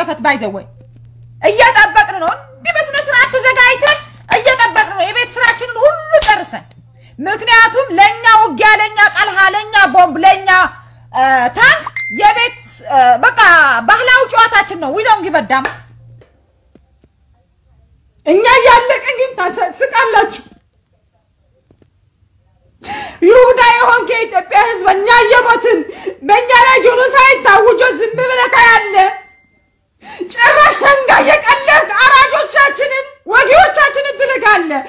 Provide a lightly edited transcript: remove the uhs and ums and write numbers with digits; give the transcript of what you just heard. ስለፈት ባይዘወይ እያጣበቅን ነው እንዴ በስነ ስርዓት ተዘጋጅተን እያጣበቅን ነው የቤት ስራችንን ሁሉ ጨርሰን ምክንያቱም ለኛ ወግ ያለኛ ቃል ሀለኛ ቦምብ ለኛ ታንክ የቤት በቃ ባህላው ጨዋታችን ነው we don't give a damn እኛ ያለቀን ግን ታስቃላችሁ ይሁዳ የሆንከ ኢትዮጵያ ህዝብ እኛ የሞትን በእኛ ላይ ጆኖሳይድ ታውጆ ዝም ብለ